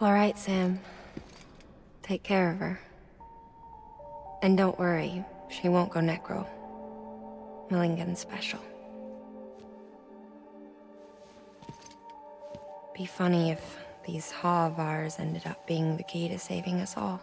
All right, Sam. Take care of her. And don't worry, she won't go necro. Millingan's special. Be funny if these Havars ended up being the key to saving us all.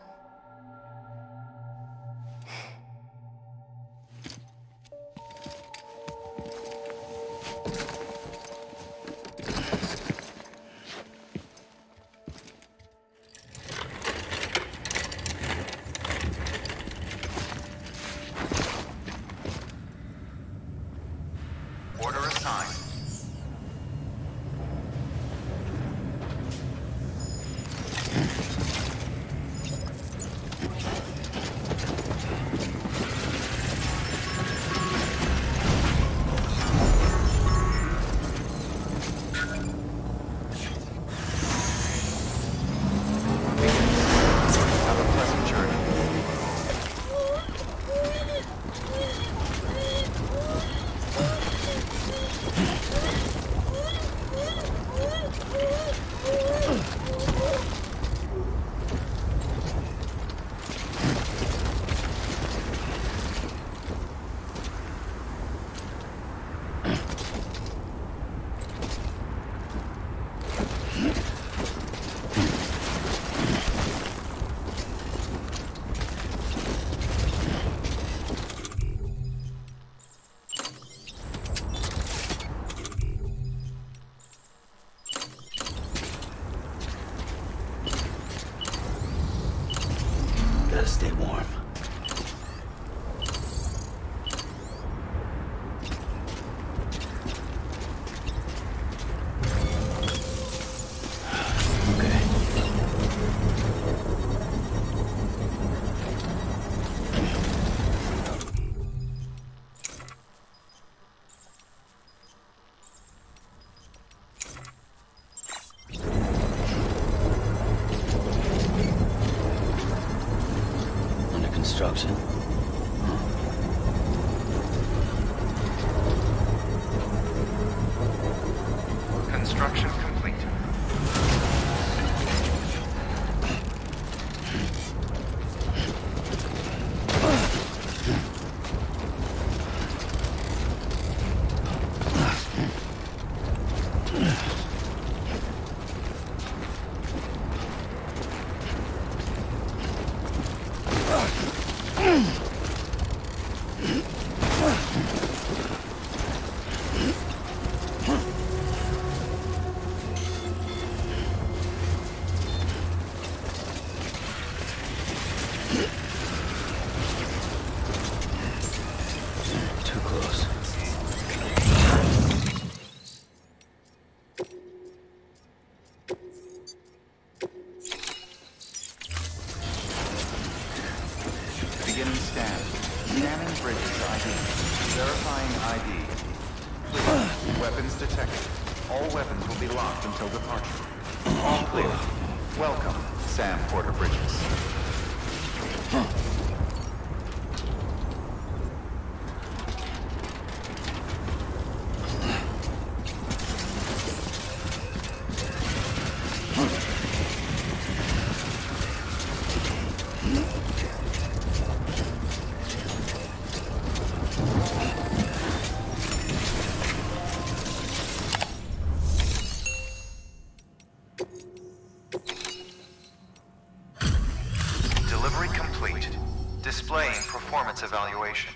Evaluation.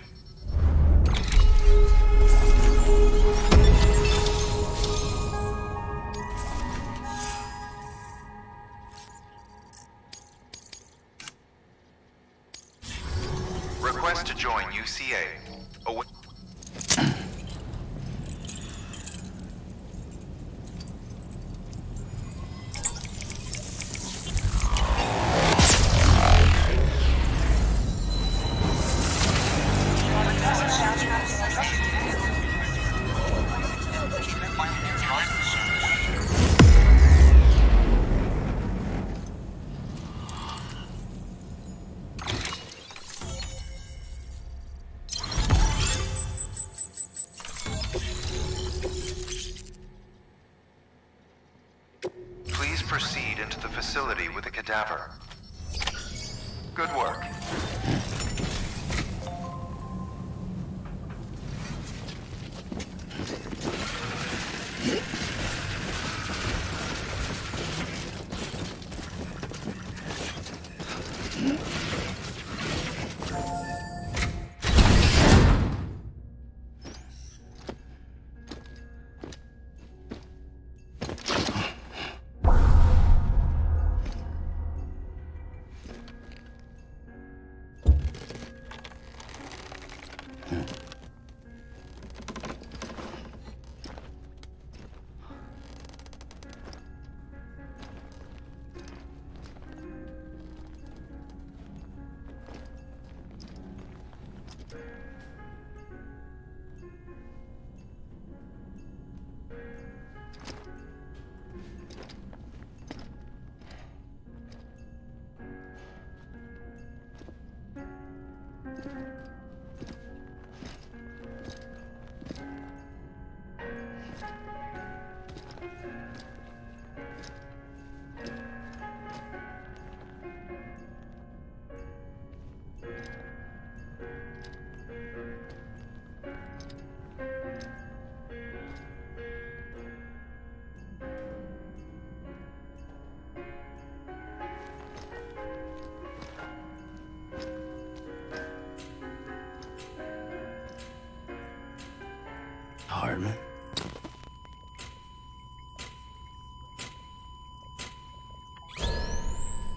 to proceed into the facility with the cadaver. Good work.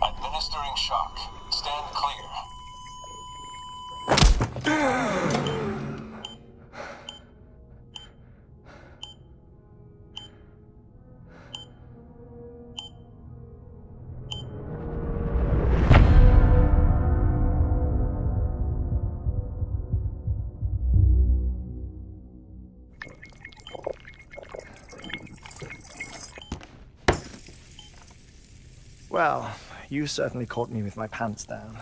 Administering shock. Stand clear. Well, you certainly caught me with my pants down.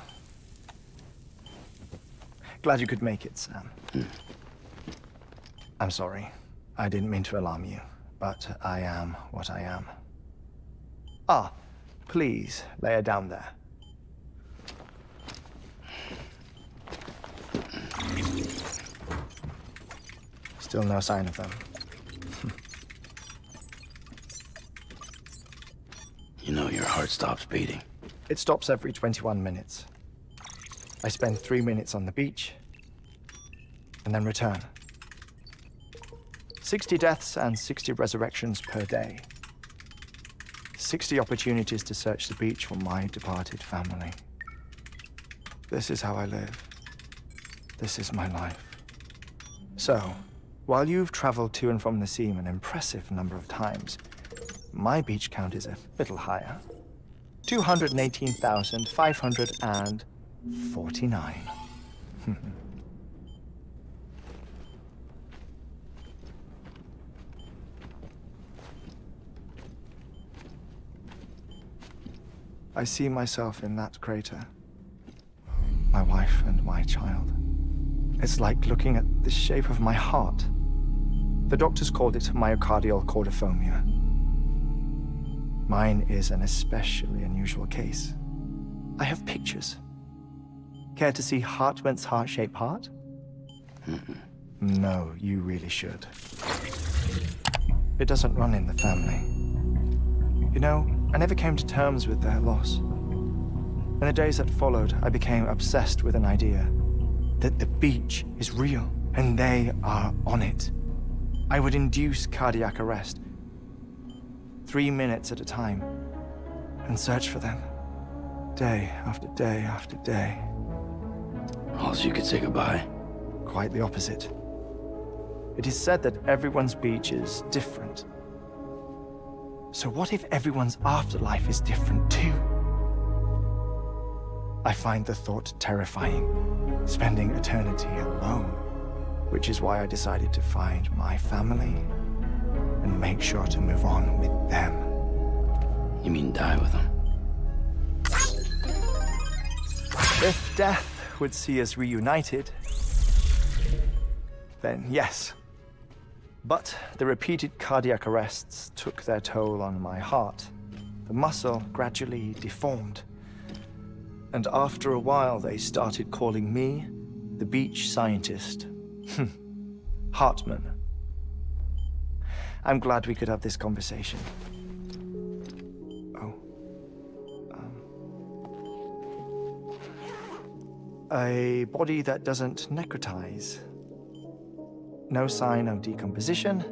Glad you could make it, Sam. I'm sorry. I didn't mean to alarm you, but I am what I am. Ah, please, lay her down there. Still no sign of them. You know your heart stops beating. It stops every 21 minutes. I spend 3 minutes on the beach and then return. 60 deaths and 60 resurrections per day. 60 opportunities to search the beach for my departed family. This is how I live. This is my life. So, while you've traveled to and from the seam an impressive number of times, my beach count is a little higher. 218,549. I see myself in that crater. My wife and my child. It's like looking at the shape of my heart. The doctors called it myocardial chordophobia. Mine is an especially unusual case. I have pictures. Care to see Hartman's heart-shaped heart? No, you really should. It doesn't run in the family. You know, I never came to terms with their loss. In the days that followed, I became obsessed with an idea that the beach is real and they are on it. I would induce cardiac arrest 3 minutes at a time, and search for them, day after day after day. Also, you could say goodbye? Quite the opposite. It is said that everyone's beach is different. So what if everyone's afterlife is different too? I find the thought terrifying, spending eternity alone, which is why I decided to find my family and make sure to move on with them. You mean die with them? If death would see us reunited, then yes. But the repeated cardiac arrests took their toll on my heart, The muscle gradually deformed. And after a while, they started calling me the beach scientist. Hartman. I'm glad we could have this conversation. Oh. A body that doesn't necrotize. No sign of decomposition.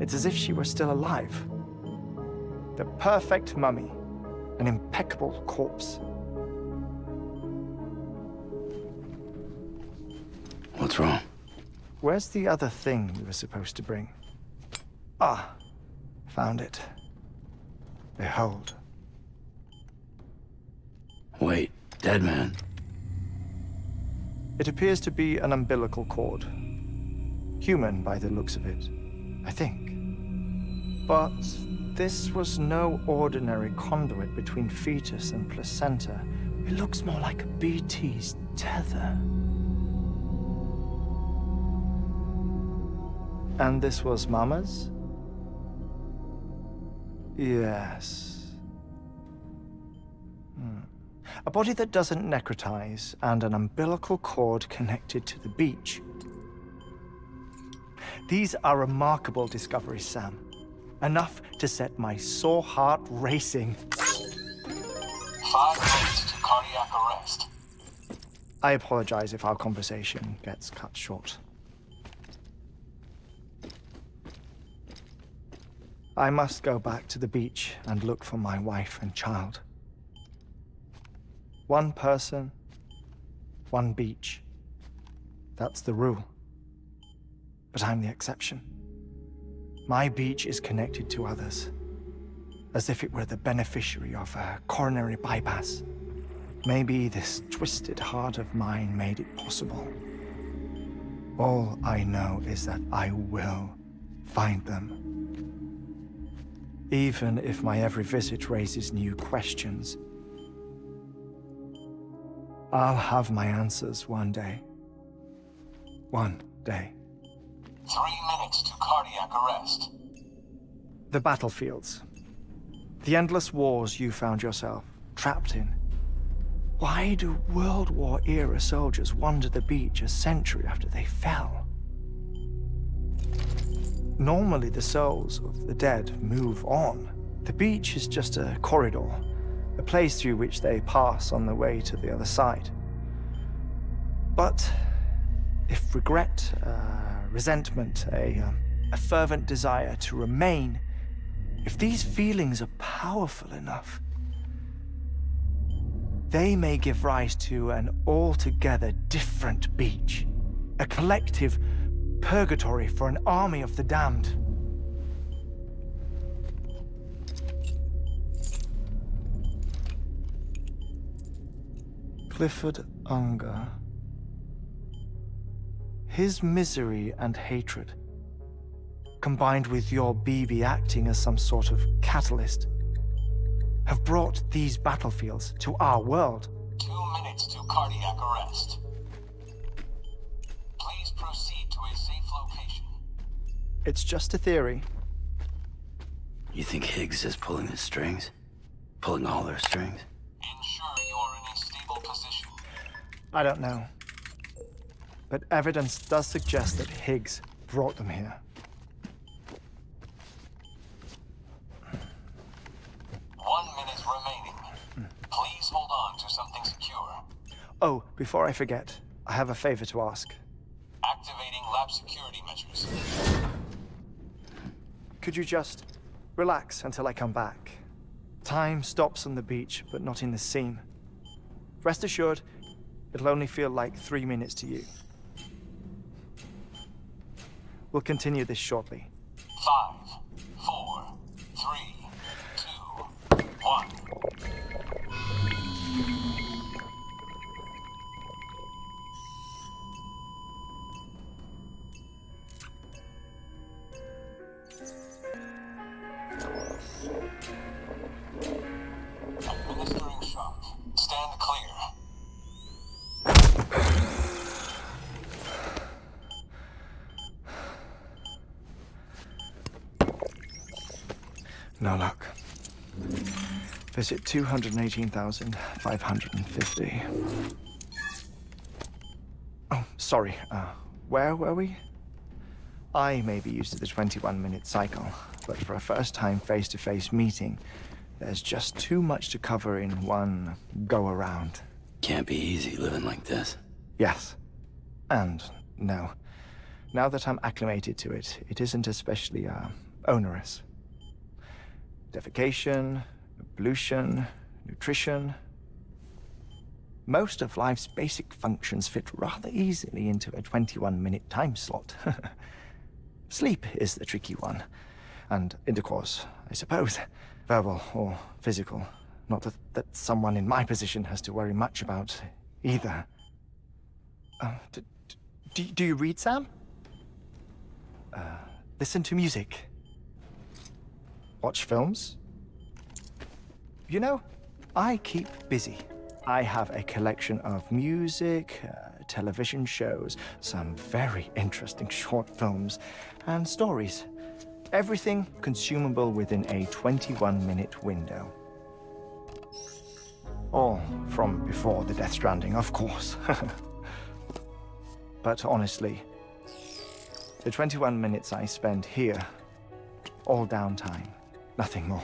It's as if she were still alive. The perfect mummy. An impeccable corpse. What's wrong? Where's the other thing we were supposed to bring? Ah, found it. Behold. Wait, Deadman. It appears to be an umbilical cord. Human by the looks of it, I think. But this was no ordinary conduit between fetus and placenta. It looks more like a BT's tether. And this was Mama's? Yes. A body that doesn't necrotize, and an umbilical cord connected to the beach. These are remarkable discoveries, Sam. Enough to set my sore heart racing. 5 minutes to cardiac arrest. I apologize if our conversation gets cut short. I must go back to the beach and look for my wife and child. One person, one beach. That's the rule. But I'm the exception. My beach is connected to others, as if it were the beneficiary of a coronary bypass. Maybe this twisted heart of mine made it possible. All I know is that I will find them. Even if my every visit raises new questions, I'll have my answers one day. One day. 3 minutes to cardiac arrest. The battlefields. The endless wars you found yourself trapped in. Why do World War-era soldiers wander the beach a century after they fell? Normally the souls of the dead move on. The beach is just a corridor, a place through which they pass on the way to the other side. But if regret, resentment, a fervent desire to remain, if these feelings are powerful enough, they may give rise to an altogether different beach, a collective purgatory for an army of the damned. Clifford Unger. His misery and hatred, combined with your BB acting as some sort of catalyst, have brought these battlefields to our world. 2 minutes to cardiac arrest. Please proceed to a safe location. It's just a theory. You think Higgs is pulling his strings? Pulling all their strings? Ensure you're in a stable position. I don't know. But evidence does suggest that Higgs brought them here. One minute remaining. Please hold on to something secure. Oh, before I forget, I have a favor to ask. Activating lab security measures. Could you just relax until I come back? Time stops on the beach, but not in the scene. Rest assured, it'll only feel like 3 minutes to you. We'll continue this shortly. 5, 4, 3, 2, 1. Administering shock. Stand clear. No luck. Visit 218,550. Oh, sorry. Where were we? I may be used to the 21-minute cycle, but for a first-time face-to-face meeting, there's just too much to cover in one go-around. Can't be easy living like this. Yes. And no. Now that I'm acclimated to it, it isn't especially onerous. Defecation, ablution, nutrition. Most of life's basic functions fit rather easily into a 21-minute time slot. Sleep is the tricky one. And intercourse, I suppose. Verbal or physical. Not that someone in my position has to worry much about either. Do you read, Sam? Listen to music. Watch films. You know, I keep busy. I have a collection of music, television shows, some very interesting short films, and stories. Everything consumable within a 21-minute window. All from before the Death Stranding, of course. But honestly, the 21 minutes I spend here, all downtime, nothing more.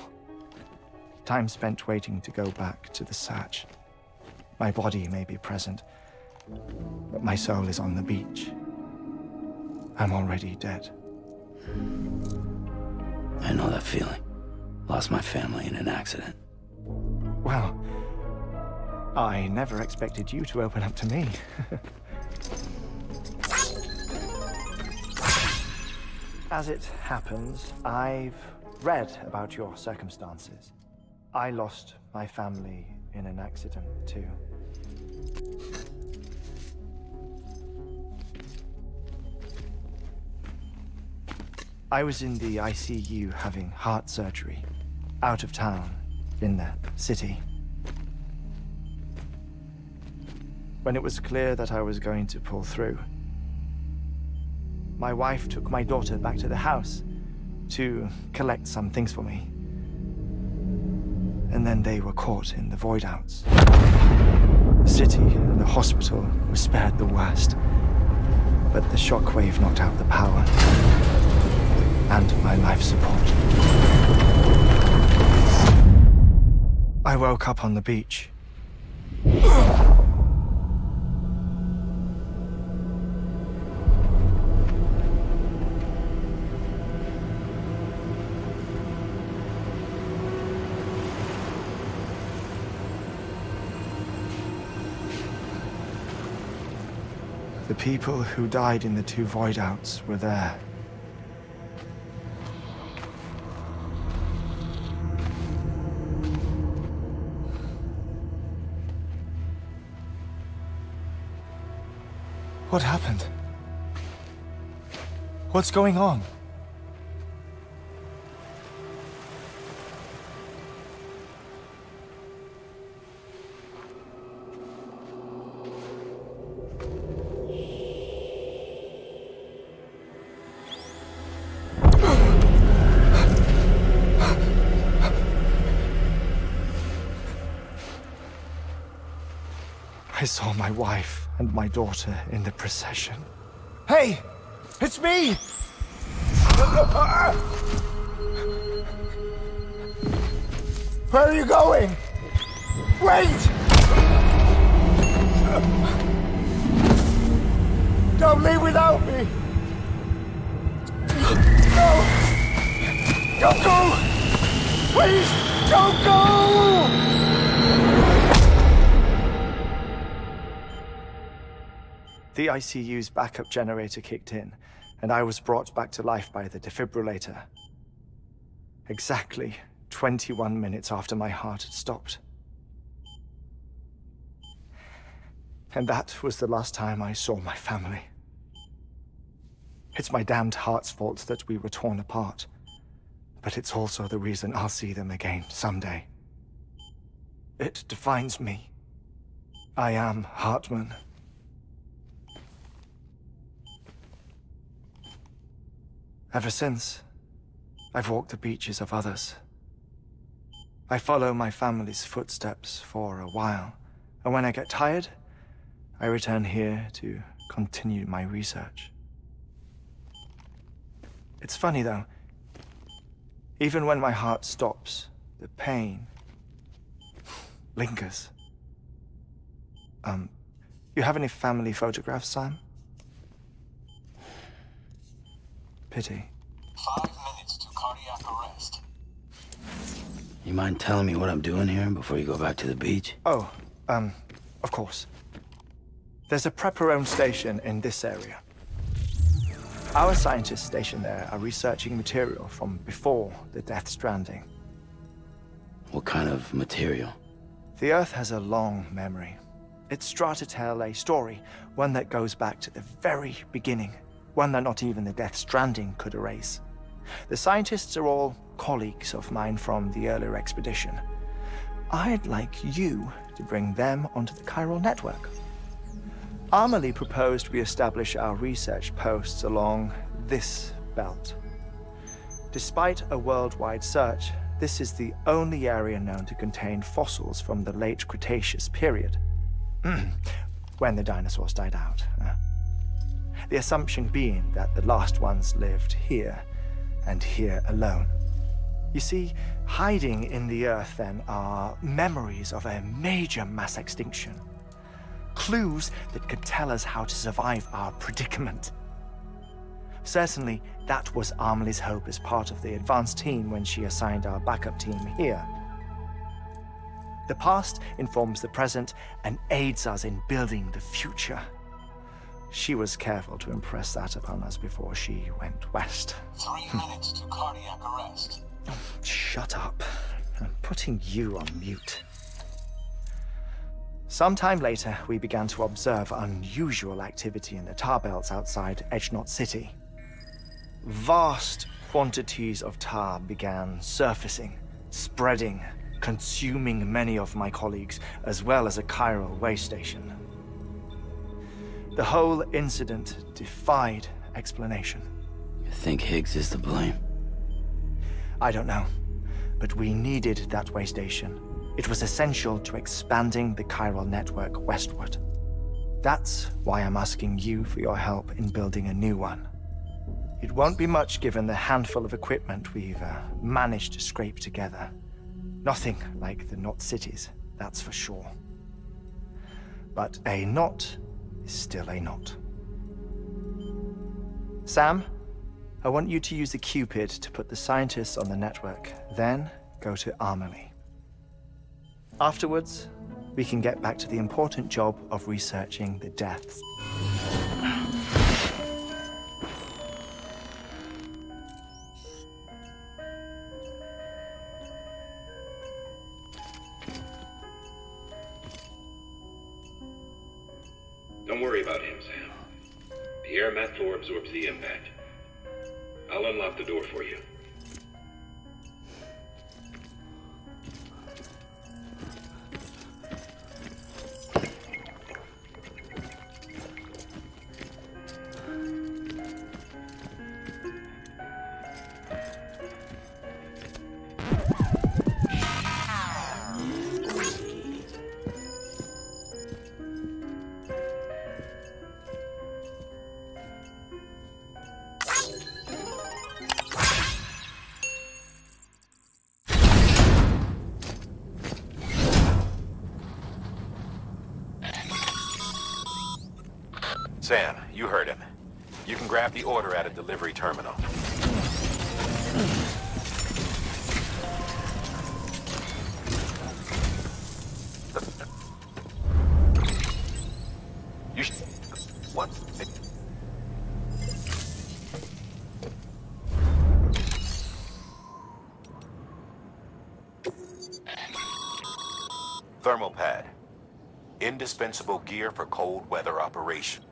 Time spent waiting to go back to the search. My body may be present, but my soul is on the beach. I'm already dead. I know that feeling. Lost my family in an accident. Well, I never expected you to open up to me. As it happens, I've read about your circumstances. I lost my family in an accident, too. I was in the ICU having heart surgery, out of town, in the city. When it was clear that I was going to pull through, my wife took my daughter back to the house to collect some things for me. And then they were caught in the voidouts. The city and the hospital were spared the worst, but the shockwave knocked out the power. And my life support. I woke up on the beach. The people who died in the two voidouts were there. What happened? What's going on? I saw my wife and my daughter in the procession. Hey! It's me! Where are you going? Wait! Don't leave without me! No! Don't go! Please! Don't go! The ICU's backup generator kicked in, and I was brought back to life by the defibrillator. Exactly 21 minutes after my heart had stopped. And that was the last time I saw my family. It's my damned heart's fault that we were torn apart, but it's also the reason I'll see them again someday. It defines me. I am Hartman. Ever since, I've walked the beaches of others, I follow my family's footsteps for a while, and when I get tired, I return here to continue my research. It's funny though. Even when my heart stops, the pain lingers. You have any family photographs, Sam? Pity. 5 minutes to cardiac arrest. You mind telling me what I'm doing here before you go back to the beach? Oh, of course. There's a prepperone station in this area. Our scientists stationed there are researching material from before the Death Stranding. What kind of material? The Earth has a long memory. It's trying to tell a story, one that goes back to the very beginning, one that not even the Death Stranding could erase. The scientists are all colleagues of mine from the earlier expedition. I'd like you to bring them onto the Chiral Network. Amelie proposed we establish our research posts along this belt. Despite a worldwide search, this is the only area known to contain fossils from the late Cretaceous period, when the dinosaurs died out. The assumption being that the last ones lived here, and here alone. You see, hiding in the Earth then are memories of a major mass extinction. Clues that could tell us how to survive our predicament. Certainly, that was Amelie's hope as part of the advance team when she assigned our backup team here. The past informs the present and aids us in building the future. She was careful to impress that upon us before she went west. 3 minutes to cardiac arrest. Oh, shut up. I'm putting you on mute. Sometime later, we began to observe unusual activity in the tar belts outside Edgenot City. Vast quantities of tar began surfacing, spreading, consuming many of my colleagues, as well as a chiral way station. The whole incident defied explanation. You think Higgs is to blame? I don't know, but we needed that way station. It was essential to expanding the chiral network westward. That's why I'm asking you for your help in building a new one. It won't be much given the handful of equipment we've managed to scrape together. Nothing like the Knot Cities, that's for sure. But a knot is still a knot. Sam, I want you to use the Cupid to put the scientists on the network, then go to Amelie. Afterwards, we can get back to the important job of researching the deaths. Don't worry about him, Sam. The air mat floor absorbs the impact. I'll unlock the door for you. Sam, you heard him. You can grab the order at a delivery terminal. You should... What? Thermal pad. Indispensable gear for cold weather operation.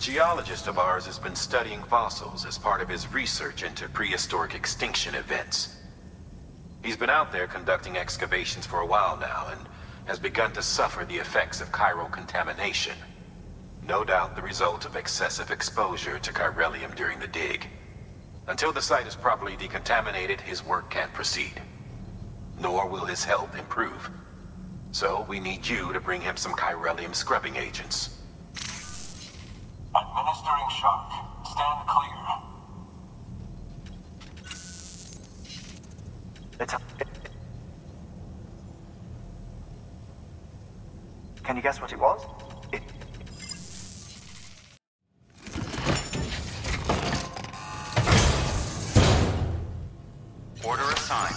geologist of ours has been studying fossils as part of his research into prehistoric extinction events. He's been out there conducting excavations for a while now, and has begun to suffer the effects of chiral contamination. No doubt the result of excessive exposure to Chiralium during the dig. Until the site is properly decontaminated, his work can't proceed. Nor will his health improve. So we need you to bring him some Chiralium scrubbing agents. Administering shock. Stand clear. Can you guess what it was? Order assigned.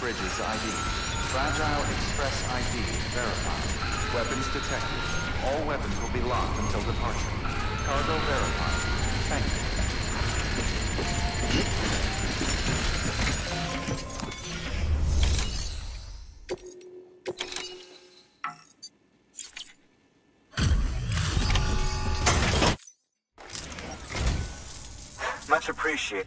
Bridges ID. Fragile Express ID verified. Weapons detected. All weapons will be locked until departure. Cargo verified. Thank you. Much appreciated.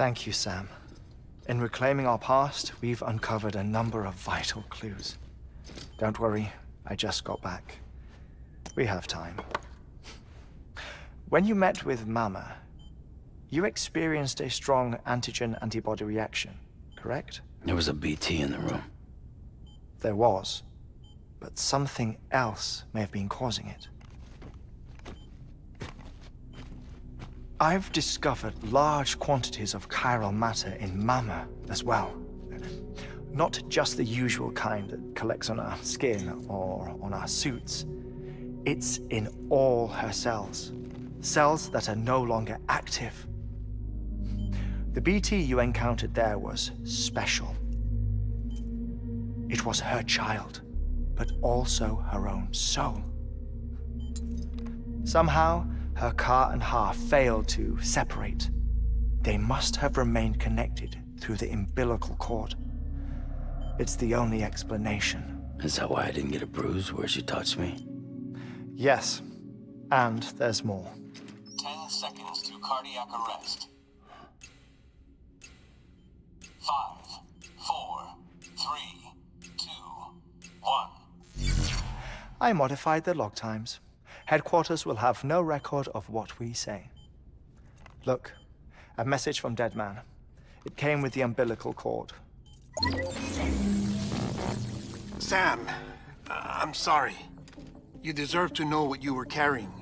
Thank you, Sam. In reclaiming our past, we've uncovered a number of vital clues. Don't worry, I just got back. We have time. When you met with Mama, you experienced a strong antigen-antibody reaction, correct? There was a BT in the room. There was, but something else may have been causing it. I've discovered large quantities of chiral matter in Mama as well. Not just the usual kind that collects on our skin or on our suits. It's in all her cells. Cells that are no longer active. The BT you encountered there was special. It was her child, but also her own soul. Somehow, her car and half failed to separate. They must have remained connected through the umbilical cord. It's the only explanation. Is that why I didn't get a bruise where she touched me? Yes, and there's more. 10 seconds to cardiac arrest. 5, 4, 3, 2, 1. I modified the log times. Headquarters will have no record of what we say. Look, a message from Deadman. It came with the umbilical cord. Sam, I'm sorry. You deserve to know what you were carrying.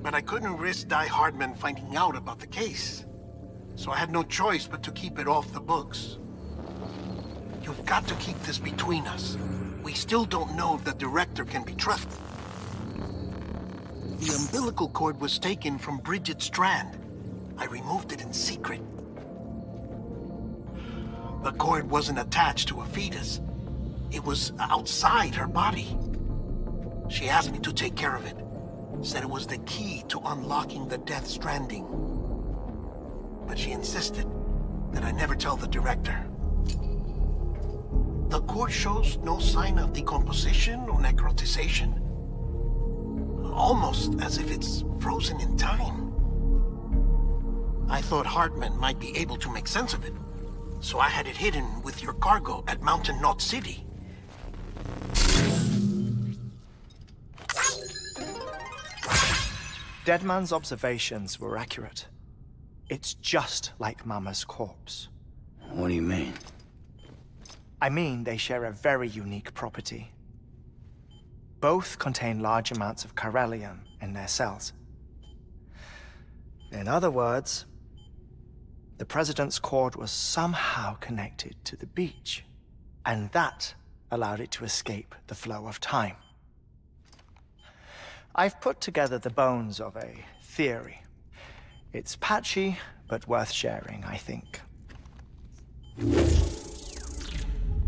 But I couldn't risk Die Hardman finding out about the case. So I had no choice but to keep it off the books. You've got to keep this between us. We still don't know if the director can be trusted. The umbilical cord was taken from Bridget Strand. I removed it in secret. The cord wasn't attached to a fetus. It was outside her body. She asked me to take care of it. Said it was the key to unlocking the Death Stranding. But she insisted that I never tell the director. The cord shows no sign of decomposition or necrotization. Almost as if it's frozen in time. I thought Hardman might be able to make sense of it, so I had it hidden with your cargo at Mountain Knot City. Deadman's observations were accurate. It's just like Mama's corpse. What do you mean? I mean they share a very unique property. Both contain large amounts of Chiralium in their cells. In other words, the President's cord was somehow connected to the beach, and that allowed it to escape the flow of time. I've put together the bones of a theory. It's patchy, but worth sharing, I think.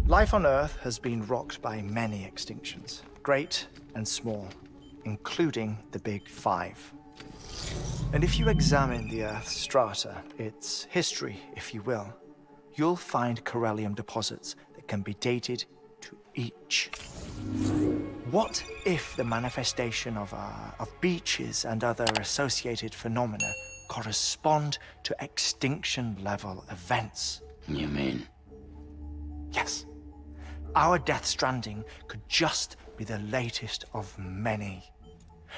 Life on Earth has been rocked by many extinctions. Great and small, including the Big Five. And if you examine the Earth's strata, its history, if you will, you'll find Chiralium deposits that can be dated to each. What if the manifestation of beaches and other associated phenomena correspond to extinction-level events? You mean? Yes. Our Death Stranding could just be the latest of many.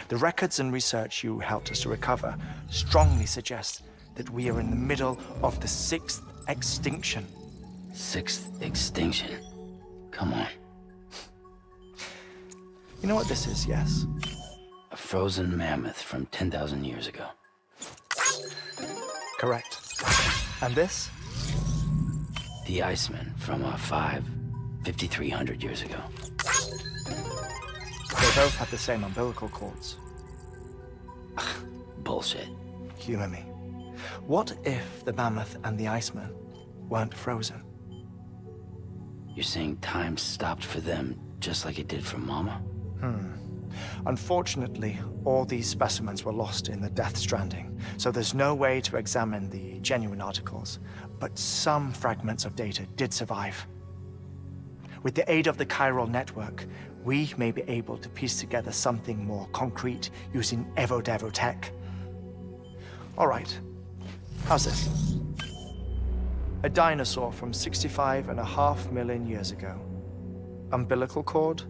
The records and research you helped us to recover strongly suggest that we are in the middle of the 6th extinction. 6th extinction? Come on. You know what this is, yes? A frozen mammoth from 10,000 years ago. Correct. And this? The Iceman from 5,300 years ago. They both had the same umbilical cords. Ugh, bullshit. Humor me. What if the mammoth and the Iceman weren't frozen? You're saying time stopped for them, just like it did for Mama? Unfortunately, all these specimens were lost in the Death Stranding, so there's no way to examine the genuine articles, but some fragments of data did survive. With the aid of the Chiral Network, we may be able to piece together something more concrete using Evo Devo tech. All right, how's this? a dinosaur from 65.5 million years ago. Umbilical cord,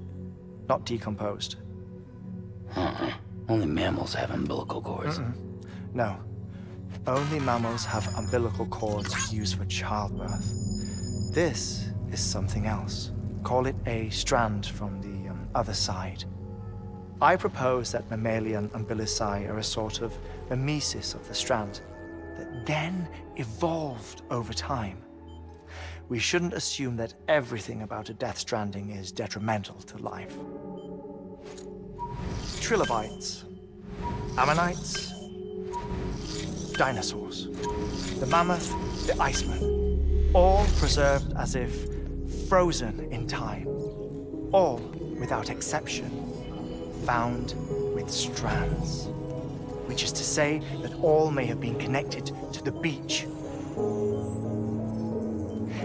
not decomposed. Huh. Only mammals have umbilical cords. No. Only mammals have umbilical cords used for childbirth. This is something else. Call it a strand from the other side. I propose that mammalian umbilici are a sort of mimesis of the strand that then evolved over time. We shouldn't assume that everything about a Death Stranding is detrimental to life. Trilobites, ammonites, dinosaurs, the mammoth, the iceman, all preserved as if frozen in time, all without exception, bound with strands, which is to say that all may have been connected to the beach.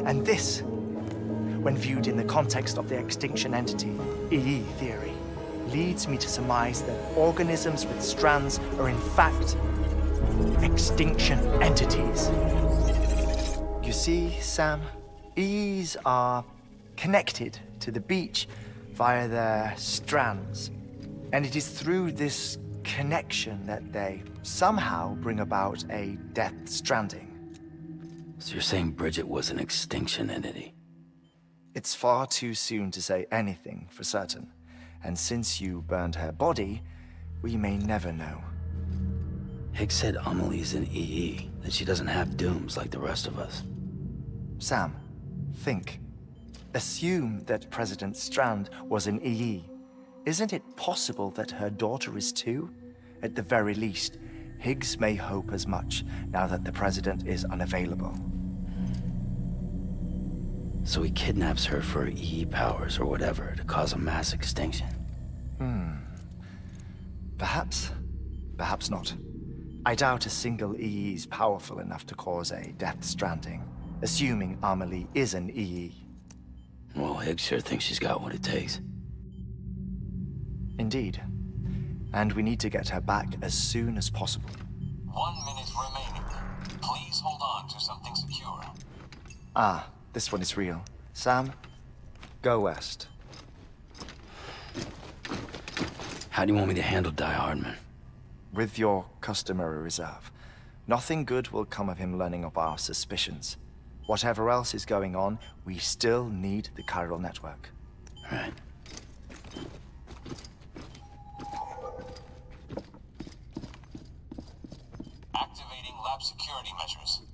And this, when viewed in the context of the extinction entity, EE theory, leads me to surmise that organisms with strands are in fact extinction entities. You see, Sam, EEs are connected to the beach via their strands. And it is through this connection that they somehow bring about a Death Stranding. So you're saying Bridget was an extinction entity? It's far too soon to say anything for certain. And since you burned her body, we may never know. Higgs said Amelie's an EE, that she doesn't have dooms like the rest of us. Sam, think. Assume that President Strand was an EE. Isn't it possible that her daughter is too? At the very least, Higgs may hope as much now that the President is unavailable. So he kidnaps her for EE powers or whatever to cause a mass extinction. Perhaps, perhaps not. I doubt a single EE is powerful enough to cause a Death Stranding, assuming Amelie is an EE. Well, Higgs sure thinks she's got what it takes. Indeed. And we need to get her back as soon as possible. 1 minute remaining. Please hold on to something secure. Ah, this one is real. Sam, go west. How do you want me to handle Die Hardman? With your customary reserve. Nothing good will come of him learning of our suspicions. Whatever else is going on, we still need the chiral network. All right. Activating lab security measures.